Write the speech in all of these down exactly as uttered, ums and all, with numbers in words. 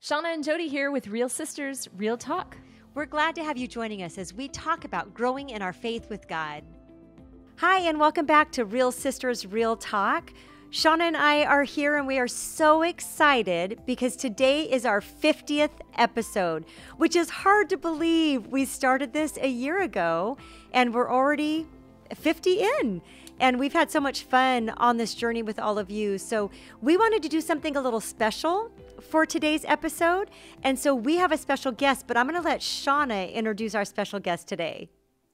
Shauna and Jody here with Real Sisters Real Talk. We're glad to have you joining us as we talk about growing in our faith with God. Hi, and welcome back to Real Sisters Real Talk. Shauna and I are here, and we are so excited because today is our fiftieth episode, which is hard to believe. We started this a year ago, and we're already fifty in. And we've had so much fun on this journey with all of you. So we wanted to do something a little special for today's episode. And so we have a special guest, but I'm going to let Shauna introduce our special guest today.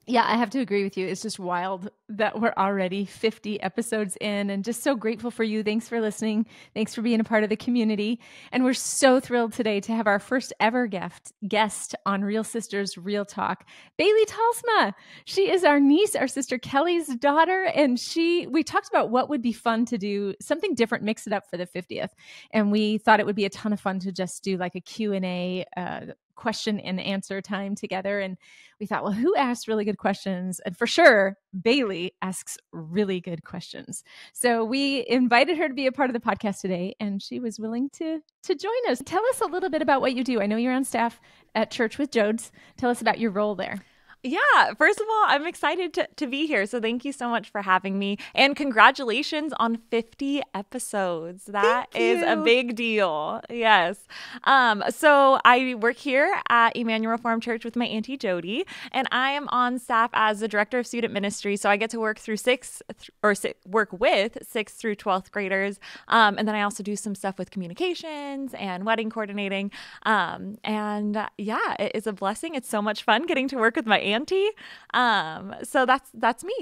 Yeah, I have to agree with you. It's just wild that we're already fifty episodes in, and just so grateful for you. Thanks for listening. Thanks for being a part of the community. And we're so thrilled today to have our first ever guest on Real Sisters Real Talk, Bailey Talsma. She is our niece, our sister Kelly's daughter. And she, we talked about what would be fun to do, something different, mix it up for the fiftieth. And we thought it would be a ton of fun to just do like a Q and A, uh, question and answer time together. And we thought, well, who asks really good questions? And for sure, Bailey asks really good questions. So we invited her to be a part of the podcast today, and she was willing to, to join us. Tell us a little bit about what you do. I know you're on staff at Church with Jodes. Tell us about your role there. Yeah, first of all, I'm excited to, to be here. So thank you so much for having me. And congratulations on fifty episodes. That is a big deal. Yes. Um, so I work here at Emanuel Reform Church with my Auntie Jody, and I am on staff as the director of student ministry. So I get to work through sixth th or si work with sixth through twelfth graders. Um, and then I also do some stuff with communications and wedding coordinating. Um, and uh, yeah, it is a blessing. It's so much fun getting to work with my Auntie. Auntie. Um, so that's that's me.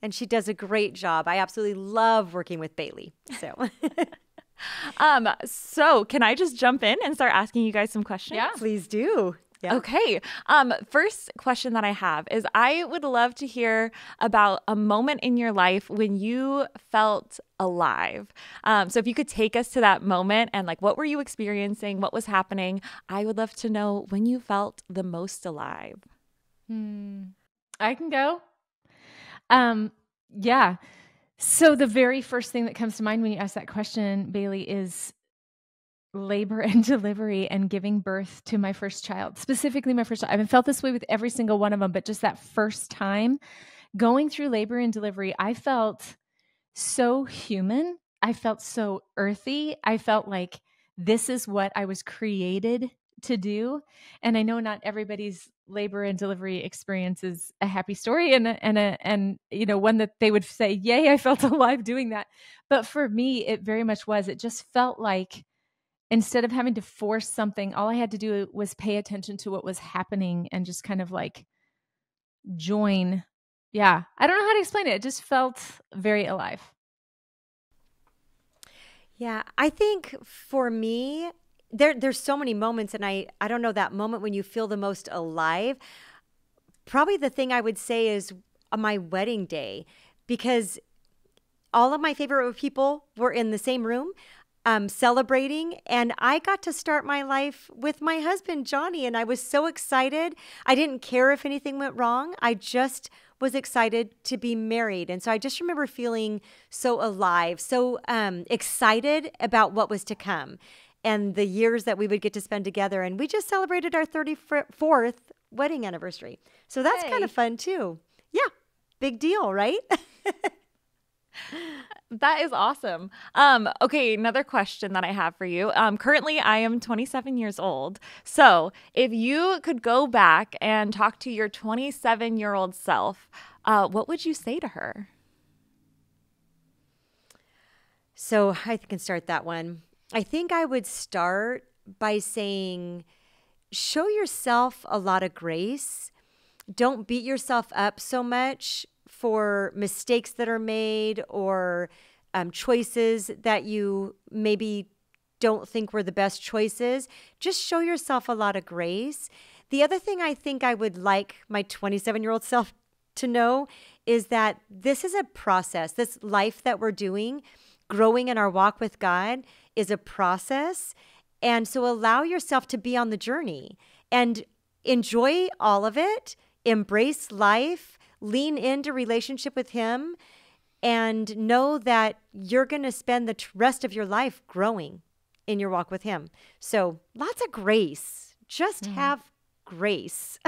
And she does a great job. I absolutely love working with Bailey. So um, so can I just jump in and start asking you guys some questions? Yeah, please do. Yeah. Okay. Um, first question that I have is I would love to hear about a moment in your life when you felt alive. Um, so if you could take us to that moment and like, what were you experiencing? What was happening? I would love to know when you felt the most alive. Hmm. I can go. Um, yeah. So the very first thing that comes to mind when you ask that question, Bailey, is labor and delivery and giving birth to my first child, specifically my first child. I haven't felt this way with every single one of them, but just that first time going through labor and delivery, I felt so human. I felt so earthy. I felt like this is what I was created to do. And I know not everybody's labor and delivery experience is a happy story and a, and a, and you know, one that they would say, yay, I felt alive doing that. But for me, it very much was. It just felt like instead of having to force something, all I had to do was pay attention to what was happening and just kind of like join. Yeah. I don't know how to explain it. It just felt very alive. Yeah. I think for me, There, there's so many moments, and I, I don't know, that moment when you feel the most alive. Probably the thing I would say is on my wedding day, because all of my favorite people were in the same room um, celebrating, and I got to start my life with my husband, Johnny, and I was so excited. I didn't care if anything went wrong. I just was excited to be married. And so I just remember feeling so alive, so um, excited about what was to come and the years that we would get to spend together. And we just celebrated our thirty-fourth wedding anniversary. So that's hey. kind of fun too. Yeah, big deal, right? That is awesome. Um, okay, another question that I have for you. Um, currently, I am twenty-seven years old. So if you could go back and talk to your twenty-seven-year-old self, uh, what would you say to her? So I can start that one. I think I would start by saying, show yourself a lot of grace. Don't beat yourself up so much for mistakes that are made or um, choices that you maybe don't think were the best choices. Just show yourself a lot of grace. The other thing I think I would like my twenty-seven-year-old self to know is that this is a process. This life that we're doing, growing in our walk with God, is a process. And so allow yourself to be on the journey and enjoy all of it, embrace life, lean into relationship with Him, and know that you're going to spend the rest of your life growing. in your walk with him. So lots of grace. Just mm. have grace.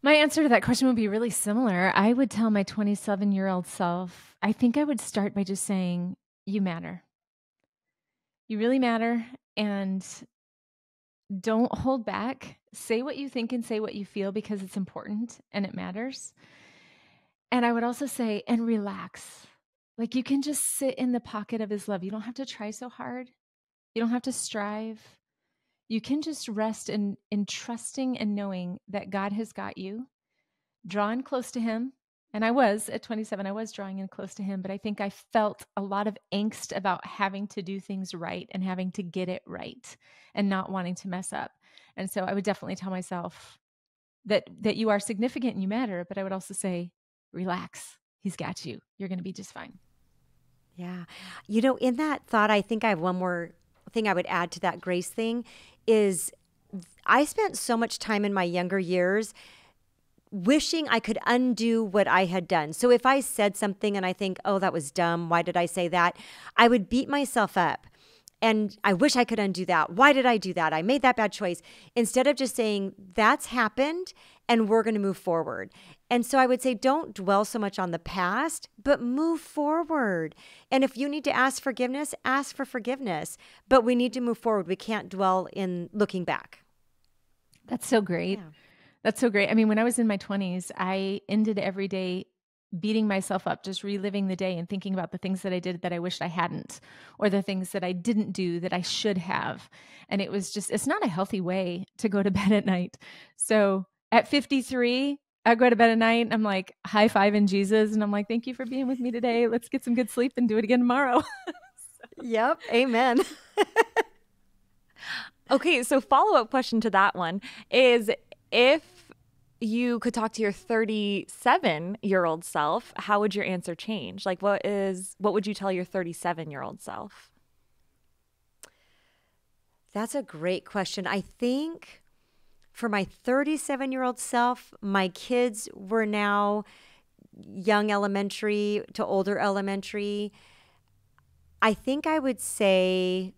My answer to that question would be really similar. I would tell my twenty-seven-year-old self, I think I would start by just saying, you matter. You really matter. And don't hold back. Say what you think and say what you feel, because it's important and it matters. And I would also say, and relax. Like, you can just sit in the pocket of his love. You don't have to try so hard. You don't have to strive. You can just rest in, in trusting and knowing that God has got you. Draw in close to him. And I was, at twenty-seven, I was drawing in close to him, but I think I felt a lot of angst about having to do things right and having to get it right and not wanting to mess up. And so I would definitely tell myself that, that you are significant and you matter, but I would also say, relax. He's got you. You're going to be just fine. Yeah. You know, in that thought, I think I have one more thing I would add to that grace thing is I spent so much time in my younger years wishing I could undo what I had done. So if I said something and I think, oh, that was dumb. Why did I say that? I would beat myself up. And I wish I could undo that. Why did I do that? I made that bad choice. Instead of just saying, that's happened and we're going to move forward. And so I would say, don't dwell so much on the past, but move forward. And if you need to ask forgiveness, ask for forgiveness. But we need to move forward. We can't dwell in looking back. That's so great. Yeah. That's so great. I mean, when I was in my twenties, I ended every day beating myself up, just reliving the day and thinking about the things that I did that I wished I hadn't, or the things that I didn't do that I should have. And it was just, it's not a healthy way to go to bed at night. So at fifty-three, I go to bed at night and I'm like high fiving Jesus. And I'm like, thank you for being with me today. Let's get some good sleep and do it again tomorrow. So. Yep. Amen. Okay. So follow-up question to that one is, if you could talk to your thirty-seven-year-old self, how would your answer change? Like, what is, what would you tell your thirty-seven-year-old self? That's a great question. I think for my thirty-seven-year-old self, my kids were now young elementary to older elementary. I think I would say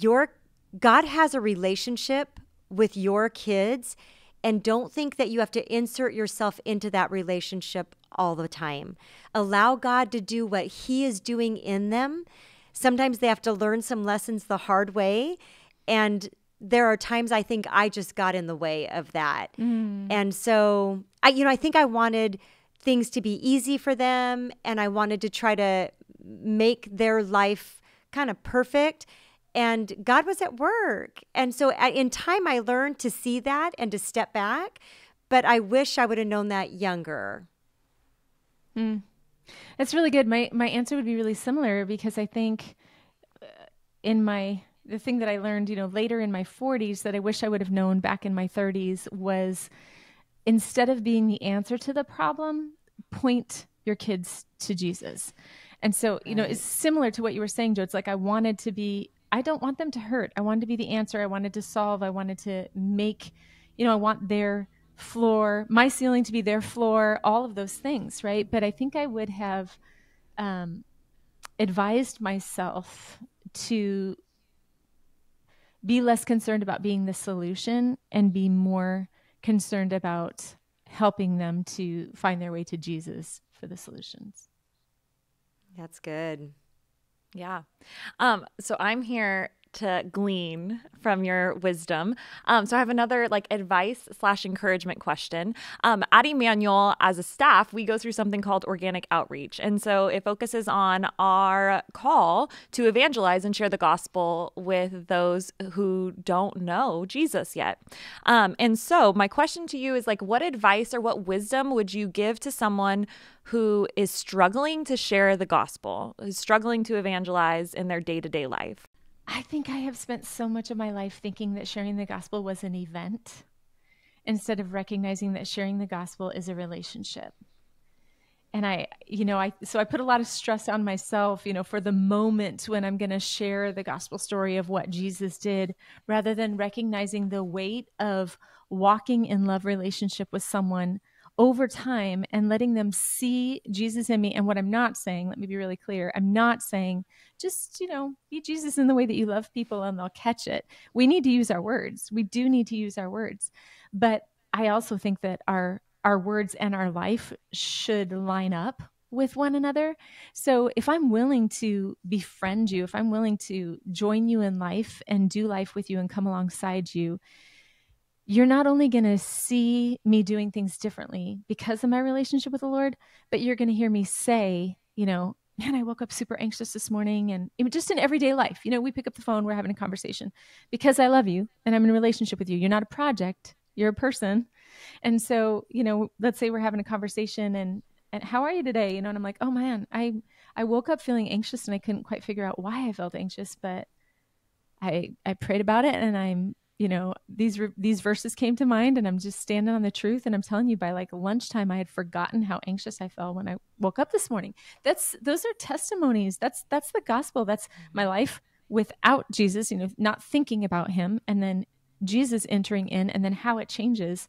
your God has a relationship with your kids, and don't think that you have to insert yourself into that relationship all the time. Allow God to do what he is doing in them. Sometimes they have to learn some lessons the hard way. And there are times I think I just got in the way of that. Mm. And so I, you know, I think I wanted things to be easy for them, and I wanted to try to make their life kind of perfect. And God was at work. And so in time, I learned to see that and to step back. But I wish I would have known that younger. Mm. That's really good. My, my answer would be really similar, because I think in my, the thing that I learned, you know, later in my forties that I wish I would have known back in my thirties was, instead of being the answer to the problem, point your kids to Jesus. And so, you know, it's similar to what you were saying, Joe. It's like I wanted to be, I don't want them to hurt. I wanted to be the answer. I wanted to solve. I wanted to make, you know, I want their floor, my ceiling to be their floor, all of those things, right? But I think I would have um, advised myself to be less concerned about being the solution and be more concerned about helping them to find their way to Jesus for the solutions. That's good. Yeah. Um, so I'm here to glean from your wisdom. Um, so I have another like advice slash encouragement question. Um, at Emanuel, as a staff, we go through something called organic outreach. And so it focuses on our call to evangelize and share the gospel with those who don't know Jesus yet. Um, and so my question to you is, like, what advice or what wisdom would you give to someone who is struggling to share the gospel, who's struggling to evangelize in their day-to-day life? I think I have spent so much of my life thinking that sharing the gospel was an event, instead of recognizing that sharing the gospel is a relationship. And I, you know, I, so I put a lot of stress on myself, you know, for the moment when I'm going to share the gospel story of what Jesus did, rather than recognizing the weight of walking in love relationship with someone over time and letting them see Jesus in me. And what I'm not saying, let me be really clear, I'm not saying just, you know, be Jesus in the way that you love people and they'll catch it. We need to use our words. We do need to use our words. But I also think that our, our words and our life should line up with one another. So if I'm willing to befriend you, if I'm willing to join you in life and do life with you and come alongside you, you're not only going to see me doing things differently because of my relationship with the Lord, but you're going to hear me say, you know, man, I woke up super anxious this morning. And just in everyday life, you know, we pick up the phone, we're having a conversation because I love you and I'm in a relationship with you. You're not a project, you're a person. And so, you know, let's say we're having a conversation and, and how are you today? You know, and I'm like, oh man, I, I woke up feeling anxious and I couldn't quite figure out why I felt anxious, but I, I prayed about it and I'm, you know, these, these verses came to mind and I'm just standing on the truth. And I'm telling you, by like lunchtime, I had forgotten how anxious I felt when I woke up this morning. That's, those are testimonies. That's, that's the gospel. That's my life without Jesus, you know, not thinking about him and then Jesus entering in and then how it changes.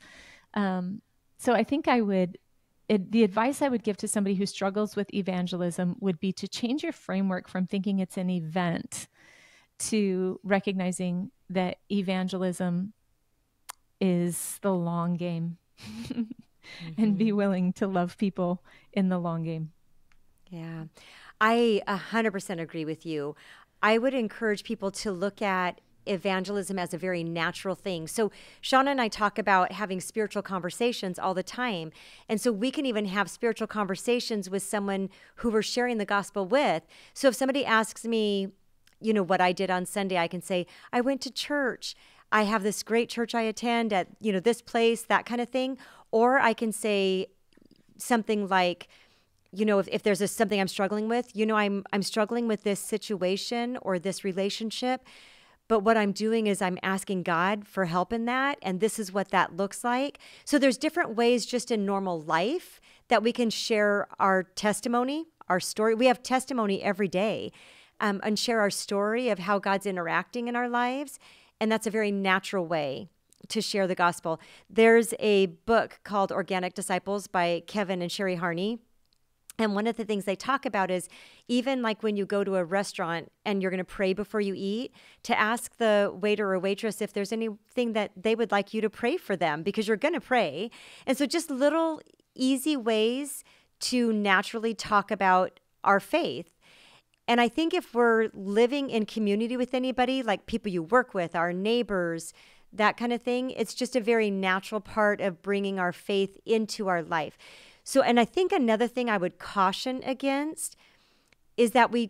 Um, so I think I would, it, the advice I would give to somebody who struggles with evangelism would be to change your framework from thinking it's an event to recognizing that evangelism is the long game mm-hmm. and be willing to love people in the long game. Yeah, I one hundred percent agree with you. I would encourage people to look at evangelism as a very natural thing. So Shauna and I talk about having spiritual conversations all the time. And so we can even have spiritual conversations with someone who we're sharing the gospel with. So if somebody asks me, you know, what I did on Sunday, I can say, I went to church. I have this great church I attend at, you know, this place, that kind of thing. Or I can say something like, you know, if, if there's a, something I'm struggling with, you know, I'm, I'm struggling with this situation or this relationship, but what I'm doing is I'm asking God for help in that. And this is what that looks like. So there's different ways just in normal life that we can share our testimony, our story. We have testimony every day. Um, and share our story of how God's interacting in our lives. And that's a very natural way to share the gospel. There's a book called Organic Disciples by Kevin and Sherry Harney. And one of the things they talk about is even like when you go to a restaurant and you're going to pray before you eat, to ask the waiter or waitress if there's anything that they would like you to pray for them, because you're going to pray. And so just little easy ways to naturally talk about our faith. And I think if we're living in community with anybody, like people you work with, our neighbors, that kind of thing, it's just a very natural part of bringing our faith into our life. So, and I think another thing I would caution against is that we,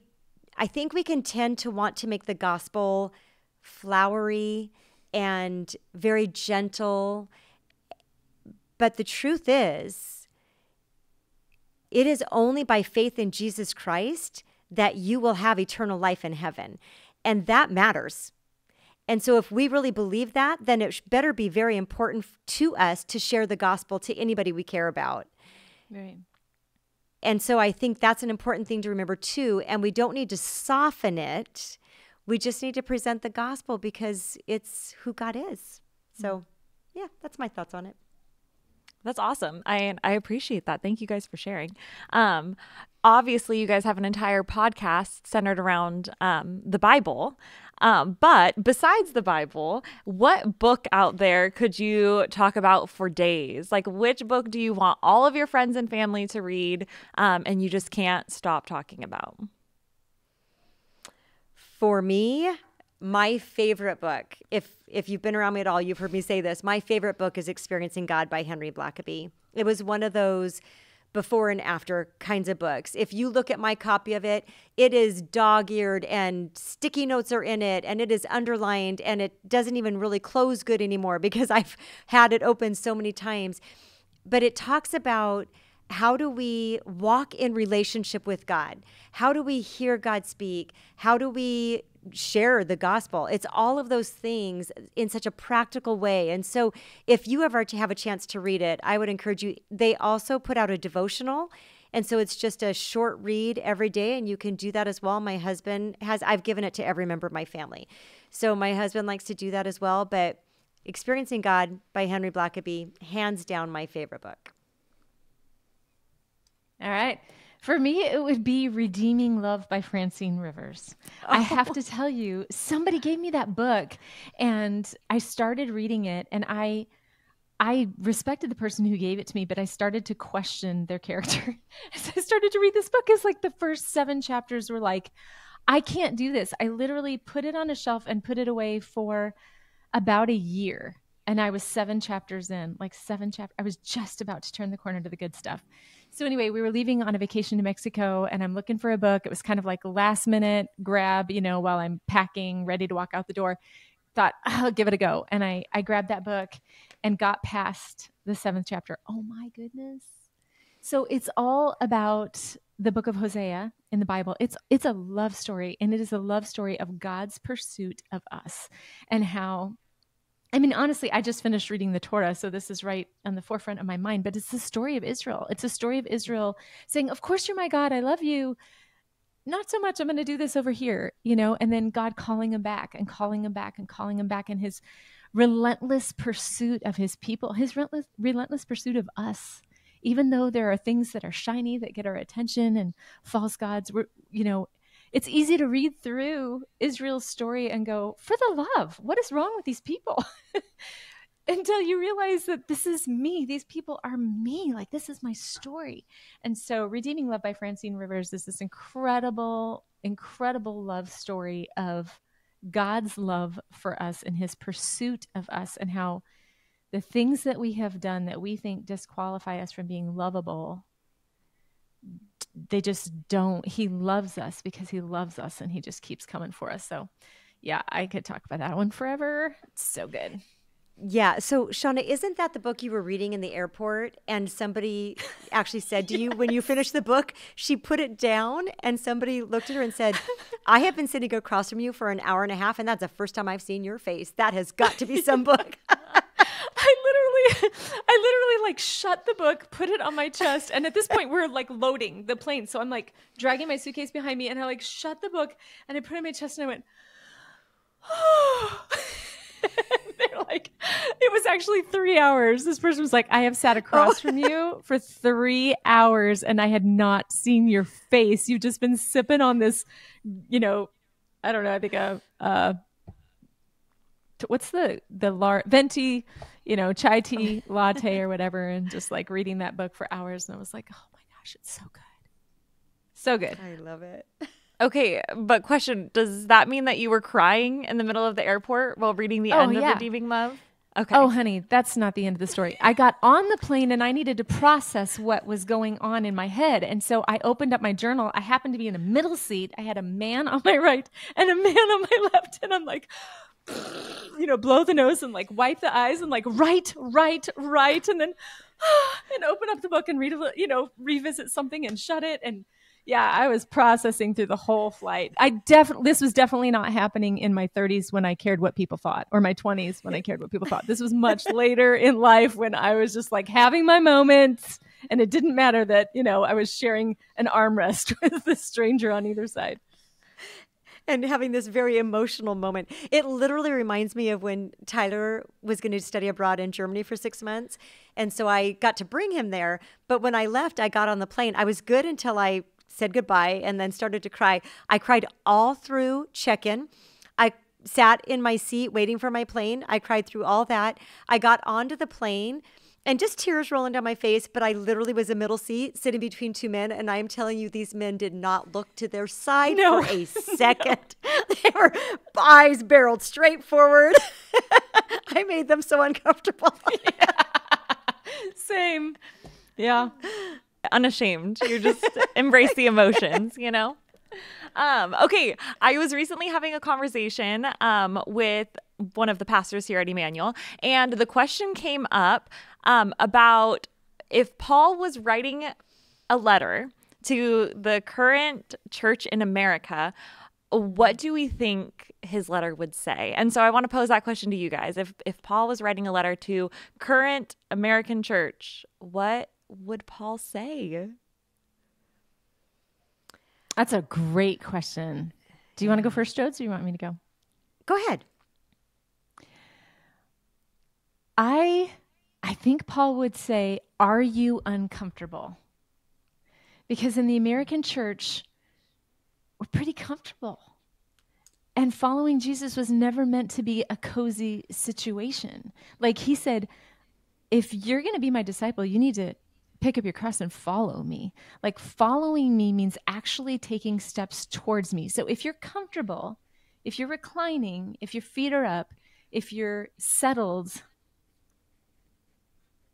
I think we can tend to want to make the gospel flowery and very gentle. But the truth is, it is only by faith in Jesus Christ that you will have eternal life in heaven. And that matters. And so if we really believe that, then it better be very important to us to share the gospel to anybody we care about. Right. And so I think that's an important thing to remember too. And we don't need to soften it. We just need to present the gospel because it's who God is. So yeah, that's my thoughts on it. That's awesome. I, I appreciate that. Thank you guys for sharing. Um, obviously, you guys have an entire podcast centered around um, the Bible. Um, but besides the Bible, what book out there could you talk about for days? Like, which book do you want all of your friends and family to read um, and you just can't stop talking about? For me, my favorite book, if if you've been around me at all, you've heard me say this, my favorite book is Experiencing God by Henry Blackaby. It was one of those before and after kinds of books. If you look at my copy of it, it is dog-eared and sticky notes are in it and it is underlined and it doesn't even really close good anymore because I've had it open so many times. But it talks about how do we walk in relationship with God? How do we hear God speak? How do we share the gospel? It's all of those things in such a practical way. And so if you ever have a chance to read it, I would encourage you. They also put out a devotional. And so it's just a short read every day. And you can do that as well. My husband has, I've given it to every member of my family. So my husband likes to do that as well. But Experiencing God by Henry Blackaby, hands down my favorite book. All right. For me, it would be Redeeming Love by Francine Rivers. Oh. I have to tell you, somebody gave me that book and I started reading it, and I I respected the person who gave it to me, but I started to question their character. As I started to read this book, it's like the first seven chapters were like, I can't do this. I literally put it on a shelf and put it away for about a year. And I was seven chapters in, like seven chapters. I was just about to turn the corner to the good stuff. So anyway, we were leaving on a vacation to Mexico, and I'm looking for a book. It was kind of like last minute grab, you know, while I'm packing, ready to walk out the door. Thought, I'll give it a go. And I, I grabbed that book and got past the seventh chapter. Oh my goodness. So it's all about the book of Hosea in the Bible. It's, it's a love story, and it is a love story of God's pursuit of us and how, I mean, honestly, I just finished reading the Torah, so this is right on the forefront of my mind, but it's the story of Israel. It's a story of Israel saying, of course, you're my God. I love you. Not so much. I'm going to do this over here, you know, and then God calling him back and calling him back and calling him back, and his relentless pursuit of his people, his relentless, relentless pursuit of us. Even though there are things that are shiny that get our attention and false gods, we're, you know, it's easy to read through Israel's story and go, for the love, what is wrong with these people? Until you realize that this is me. These people are me. Like, this is my story. And so Redeeming Love by Francine Rivers is this incredible, incredible love story of God's love for us and his pursuit of us, and how the things that we have done that we think disqualify us from being lovable, they just don't. He loves us because he loves us, and he just keeps coming for us. So yeah, I could talk about that one forever. It's so good. Yeah. So Shauna, isn't that the book you were reading in the airport, and somebody actually said to yes. you, when you finished the book, she put it down and somebody looked at her and said, I have been sitting across from you for an hour and a half, and that's the first time I've seen your face. That has got to be some book. I literally, I literally like shut the book, put it on my chest. And at this point we're like loading the plane. So I'm like dragging my suitcase behind me, and I like shut the book and I put it on my chest, and I went, oh. They're like, it was actually three hours. This person was like, I have sat across oh. from you for three hours and I had not seen your face. You've just been sipping on this, you know, I don't know. I think a, uh, what's the the lar venti, you know, chai tea latte or whatever, and just like reading that book for hours. And I was like, oh my gosh, it's so good, so good. I love it. Okay, but question: does that mean that you were crying in the middle of the airport while reading the oh, end yeah. of Redeeming Love? Okay. Oh, honey, that's not the end of the story. I got on the plane and I needed to process what was going on in my head, and so I opened up my journal. I happened to be in the middle seat. I had a man on my right and a man on my left, and I'm like, you know, blow the nose and like wipe the eyes and like write, write, write, and then and open up the book and read, a, you know, revisit something and shut it. And yeah, I was processing through the whole flight. I definitely, this was definitely not happening in my thirties when I cared what people thought, or my twenties when I cared what people thought. This was much later in life when I was just like having my moments, and it didn't matter that, you know, I was sharing an armrest with this stranger on either side. And having this very emotional moment. It literally reminds me of when Tyler was going to study abroad in Germany for six months. And so I got to bring him there. But when I left, I got on the plane. I was good until I said goodbye and then started to cry. I cried all through check-in. I sat in my seat waiting for my plane. I cried through all that. I got onto the plane and just tears rolling down my face, but I literally was in middle seat sitting between two men, and I am telling you, these men did not look to their side no. for a second. No. They were eyes barreled straight forward. I made them so uncomfortable. Yeah. Same. Yeah. Unashamed. You just embrace the emotions, you know? Um, okay. I was recently having a conversation um, with one of the pastors here at Emanuel, and the question came up um, about if Paul was writing a letter to the current church in America, what do we think his letter would say? And so I want to pose that question to you guys. If, if Paul was writing a letter to current American church, what would Paul say? That's a great question. Do you want to go first, Jodes, or do you want me to go? Go ahead. I I think Paul would say, are you uncomfortable? because in the American church, we're pretty comfortable. And following Jesus was never meant to be a cozy situation. Like he said, if you're going to be my disciple, you need to pick up your cross and follow me. Like following me means actually taking steps towards me. So if you're comfortable, if you're reclining, if your feet are up, if you're settled,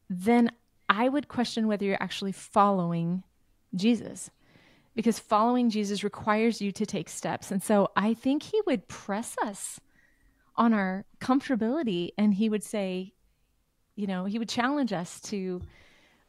then I would question whether you're actually following Jesus, because following Jesus requires you to take steps. And so I think he would press us on our comfortability, and he would say, you know, he would challenge us to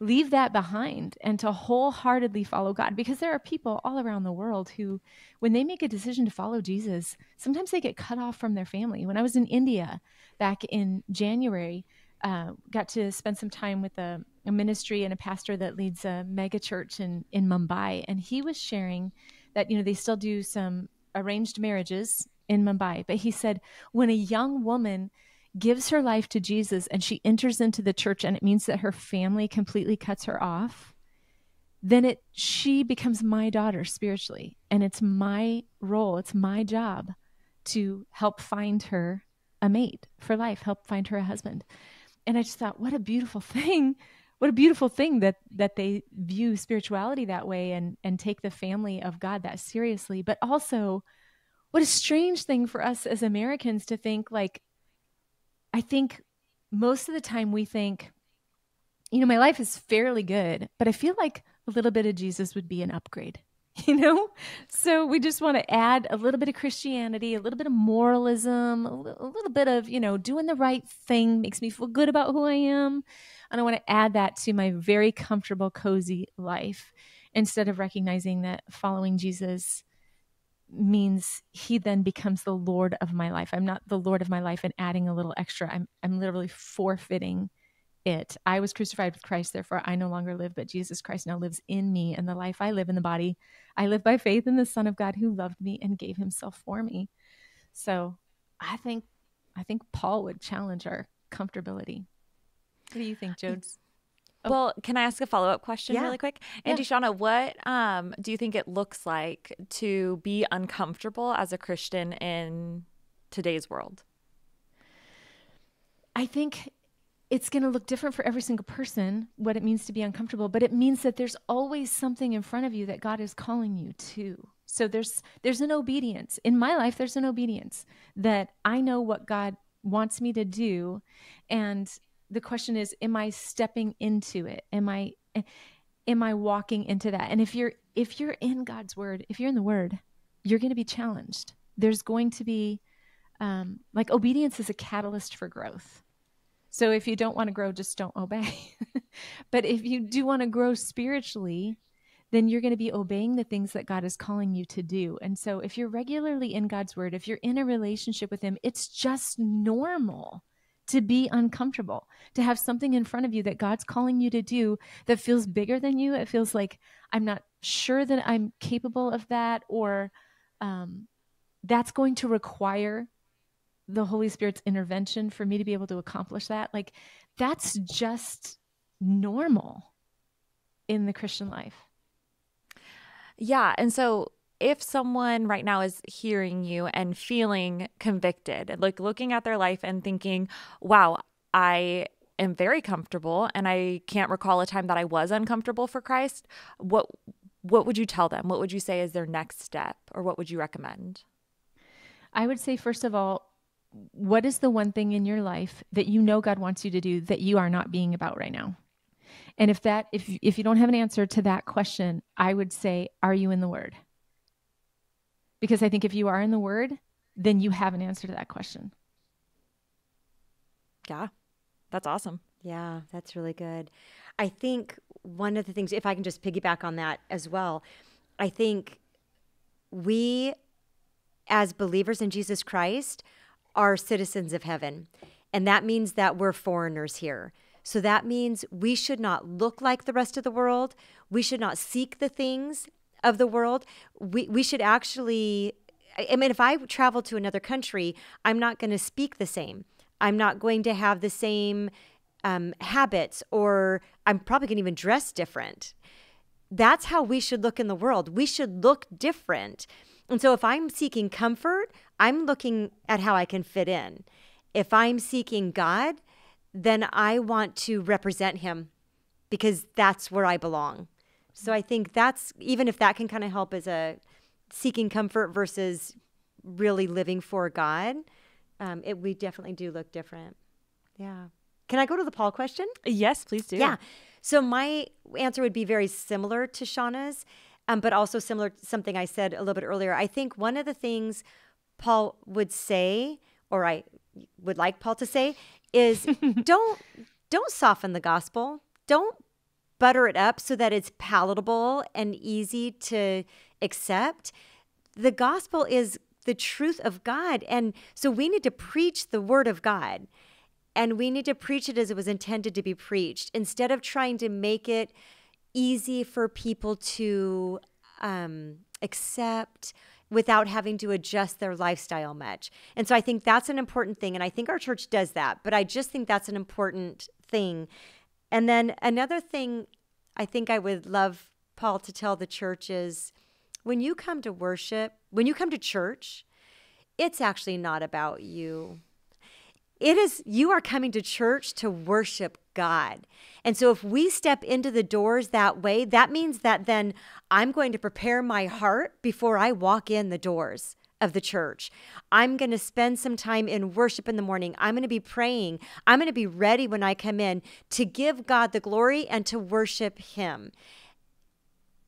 leave that behind and to wholeheartedly follow God, because there are people all around the world who, when they make a decision to follow Jesus, sometimes they get cut off from their family. When I was in India back in January, uh, got to spend some time with a a ministry and a pastor that leads a mega church in, in Mumbai. And he was sharing that, you know, they still do some arranged marriages in Mumbai. But he said, when a young woman gives her life to Jesus and she enters into the church and it means that her family completely cuts her off, then it she becomes my daughter spiritually. And it's my role, it's my job to help find her a mate for life, help find her a husband. And I just thought, what a beautiful thing. What a beautiful thing that that they view spirituality that way and and take the family of God that seriously. But also, what a strange thing for us as Americans to think. Like, I think most of the time we think, you know, my life is fairly good, but I feel like a little bit of Jesus would be an upgrade, you know? So we just want to add a little bit of Christianity, a little bit of moralism, a little bit of, you know, doing the right thing makes me feel good about who I am. And I want to add that to my very comfortable, cozy life, instead of recognizing that following Jesus means he then becomes the Lord of my life. I'm not the Lord of my life and adding a little extra. I'm, I'm literally forfeiting it. I was crucified with Christ, therefore I no longer live, but Jesus Christ now lives in me, and the life I live in the body, I live by faith in the Son of God who loved me and gave himself for me. So I think, I think Paul would challenge our comfortability. What do you think, Jodes? Oh. Well, can I ask a follow-up question yeah. really quick? And yeah. Deshauna, what um, do you think it looks like to be uncomfortable as a Christian in today's world? I think it's going to look different for every single person, what it means to be uncomfortable, but it means that there's always something in front of you that God is calling you to. So there's there's an obedience. In my life, there's an obedience that I know what God wants me to do, and the question is, am I stepping into it? Am I, am I walking into that? And if you're, if you're in God's word, if you're in the word, you're going to be challenged. There's going to be, um, like obedience is a catalyst for growth. So if you don't want to grow, just don't obey. But if you do want to grow spiritually, then you're going to be obeying the things that God is calling you to do. And so if you're regularly in God's word, if you're in a relationship with him, it's just normal to be uncomfortable, to have something in front of you that God's calling you to do that feels bigger than you. It feels like, I'm not sure that I'm capable of that, or um, that's going to require the Holy Spirit's intervention for me to be able to accomplish that. Like, that's just normal in the Christian life. Yeah. And so if someone right now is hearing you and feeling convicted, like looking at their life and thinking, wow, I am very comfortable and I can't recall a time that I was uncomfortable for Christ, what what would you tell them? What would you say is their next step, or what would you recommend? I would say, first of all, what is the one thing in your life that you know God wants you to do that you are not being about right now? And if that, if if you don't have an answer to that question, I would say, are you in the Word? Because I think if you are in the Word, then you have an answer to that question. Yeah, that's awesome. Yeah, that's really good. I think one of the things, if I can just piggyback on that as well, I think we as believers in Jesus Christ are citizens of heaven. And that means that we're foreigners here. So that means we should not look like the rest of the world. We should not seek the things of the world. We, we should actually, I mean, if I travel to another country, I'm not going to speak the same. I'm not going to have the same um, habits, or I'm probably going to even dress different. that's how we should look in the world. We should look different. And so if I'm seeking comfort, I'm looking at how I can fit in. If I'm seeking God, then I want to represent him because that's where I belong. So I think that's, even if that can kind of help as a seeking comfort versus really living for God, um, it, we definitely do look different. Yeah. Can I go to the Paul question? Yes, please do. Yeah. So my answer would be very similar to Shauna's, um, but also similar to something I said a little bit earlier. I think one of the things Paul would say, or I would like Paul to say, is don't, don't soften the gospel. Don't butter it up so that it's palatable and easy to accept. The gospel is the truth of God. And so we need to preach the word of God. And we need to preach it as it was intended to be preached, instead of trying to make it easy for people to um, accept without having to adjust their lifestyle much. And so I think that's an important thing. And I think our church does that, but I just think that's an important thing. And then another thing I think I would love Paul to tell the church is, when you come to worship, when you come to church, it's actually not about you. It is, you are coming to church to worship God. And so if we step into the doors that way, that means that then I'm going to prepare my heart before I walk in the doors of the church. I'm going to spend some time in worship in the morning. I'm going to be praying. I'm going to be ready when I come in to give God the glory and to worship him.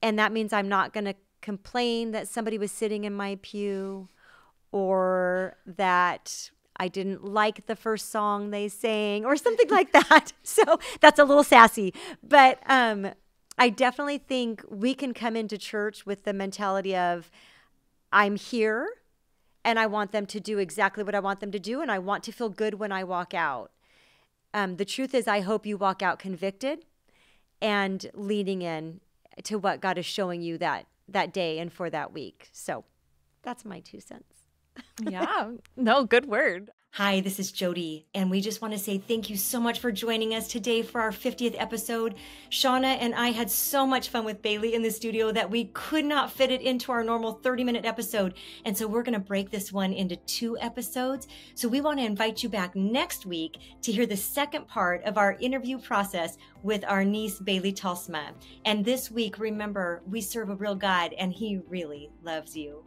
And that means I'm not going to complain that somebody was sitting in my pew, or that I didn't like the first song they sang, or something like that. So that's a little sassy. But um, I definitely think we can come into church with the mentality of, I'm here and I want them to do exactly what I want them to do, and I want to feel good when I walk out. Um, the truth is, I hope you walk out convicted and leaning in to what God is showing you that, that day and for that week. So that's my two cents. Yeah, no, good word. Hi, this is Jody, and we just want to say thank you so much for joining us today for our fiftieth episode. Shauna and I had so much fun with Bailey in the studio that we could not fit it into our normal thirty minute episode. And so we're going to break this one into two episodes. So we want to invite you back next week to hear the second part of our interview process with our niece, Bailey Talsma. And this week, remember, we serve a real God, and he really loves you.